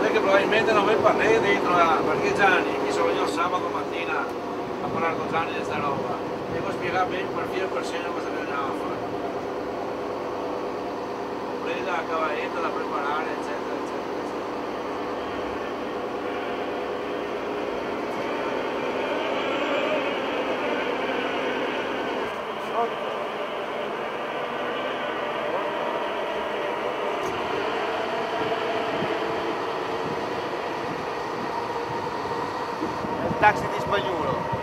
Perché probabilmente non vuoi parlare dentro a Varghigiani, che sono io sabato mattina a parlare con Gianni di questa roba. Devo spiegare bene per filo e per segno cosa bisognava fare. Prende la cavalletta da preparare, eccetera, eccetera. Taxi di Spagnulo.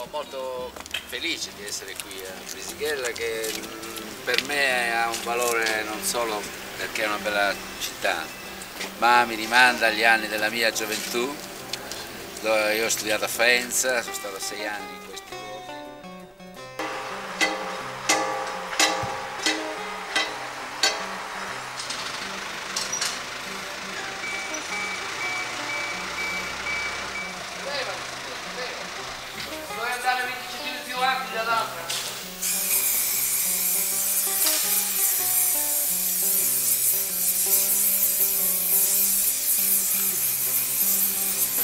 sono molto felice di essere qui a Brisighella, che per me ha un valore non solo perché è una bella città, ma mi rimanda agli anni della mia gioventù, dove io ho studiato a Faenza, sono stato 6 anni in questi luoghi. Dove andare 20 cm più avanti dall'altra?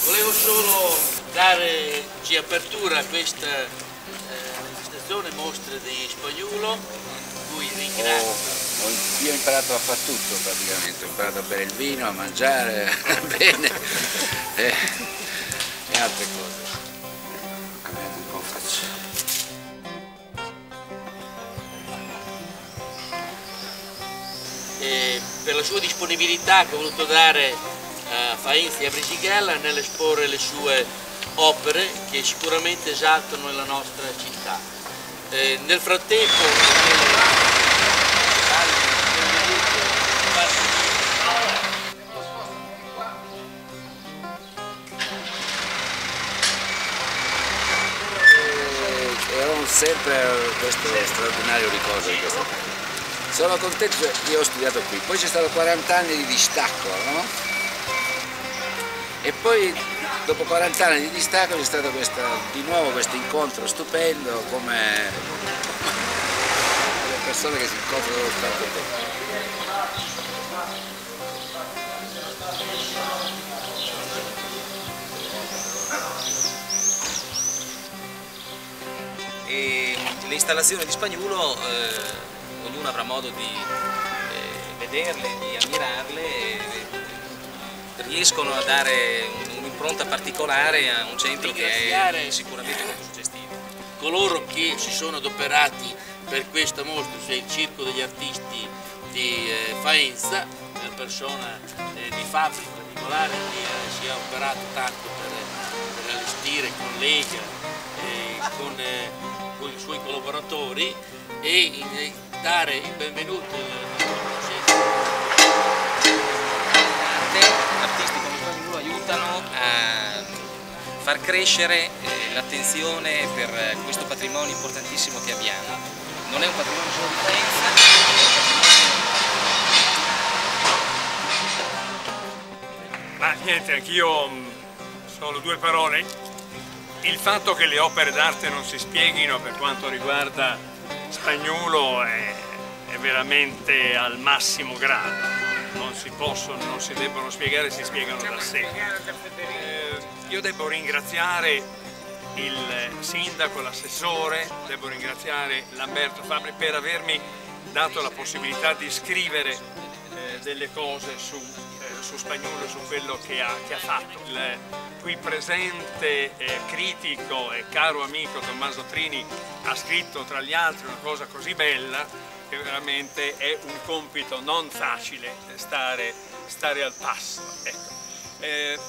Volevo solo darci apertura a questa manifestazione, mostra di Spagnulo, cui ringrazio. Io ho imparato a far tutto praticamente, ho imparato a bere il vino, a mangiare bene e altre cose. Un po' faccio. E per la sua disponibilità che ho voluto dare a Faenza e a Brisighella nell'esporre le sue opere che sicuramente esaltano la nostra città. Nel frattempo erano sempre questo straordinario ricordo di questa città. Sono contento che io ho studiato qui, poi c'è stato 40 anni di distacco, no? E poi dopo 40 anni di distacco c'è stato di nuovo questo incontro stupendo, come le persone che si incontrano tanto tempo. L'installazione di Spagnulo, ognuno avrà modo di vederle, di ammirarle. Riescono a dare un'impronta particolare a un centro che è sicuramente molto suggestivo. Coloro che si sono adoperati per questa mostra, cioè il Circo degli Artisti di Faenza, la persona di Fabri in particolare, che si è operato tanto per allestire con Lega, con i suoi collaboratori, e dare il benvenuto far crescere l'attenzione per questo patrimonio importantissimo che abbiamo. Non è un patrimonio solo di Faenza. Ma niente, anch'io solo 2 parole. Il fatto che le opere d'arte non si spieghino per quanto riguarda Spagnulo è veramente al massimo grado. Non si possono, non si debbono spiegare, si spiegano da sé. Io devo ringraziare il sindaco, l'assessore, devo ringraziare Lamberto Fabri per avermi dato la possibilità di scrivere delle cose su Spagnulo, su quello che ha fatto. Il qui presente critico e caro amico Tommaso Trini ha scritto tra gli altri una cosa così bella che veramente è un compito non facile stare al passo. Ecco.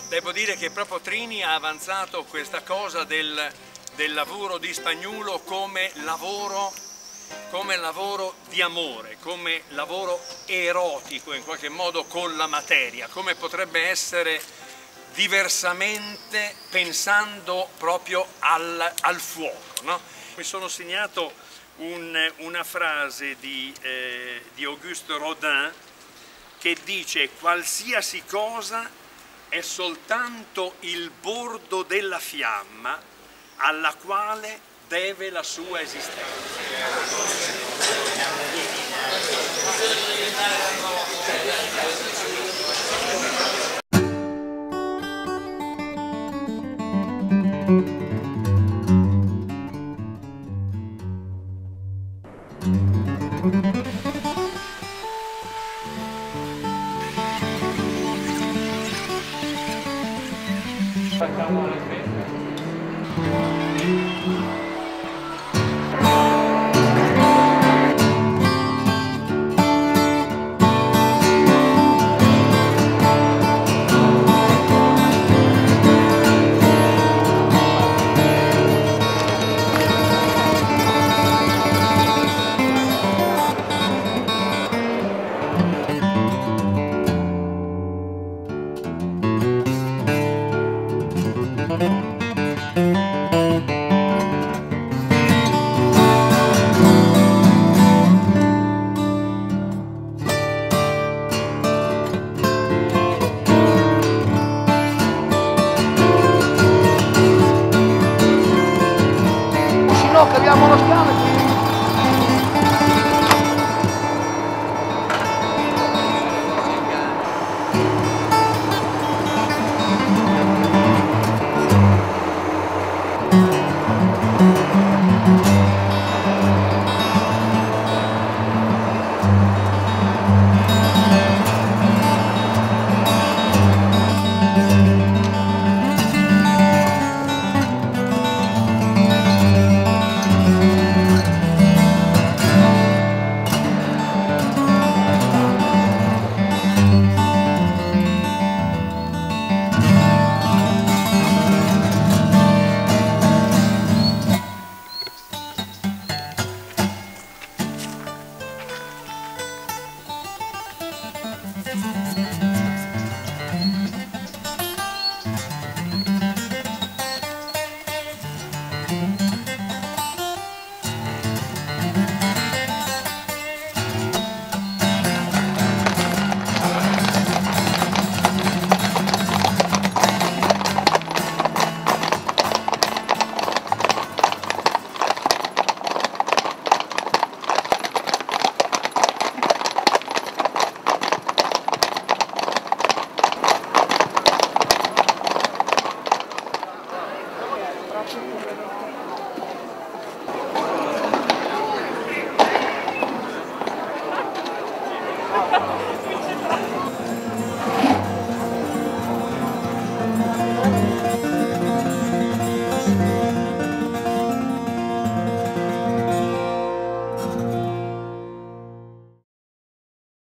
Devo dire che proprio Trini ha avanzato questa cosa del lavoro di Spagnulo come lavoro di amore, come lavoro erotico in qualche modo con la materia, come potrebbe essere diversamente pensando proprio al fuoco, no? Mi sono segnato una frase di Auguste Rodin che dice: qualsiasi cosa è soltanto il bordo della fiamma alla quale deve la sua esistenza. Facciamo le feste. no, caviamo la scala qui.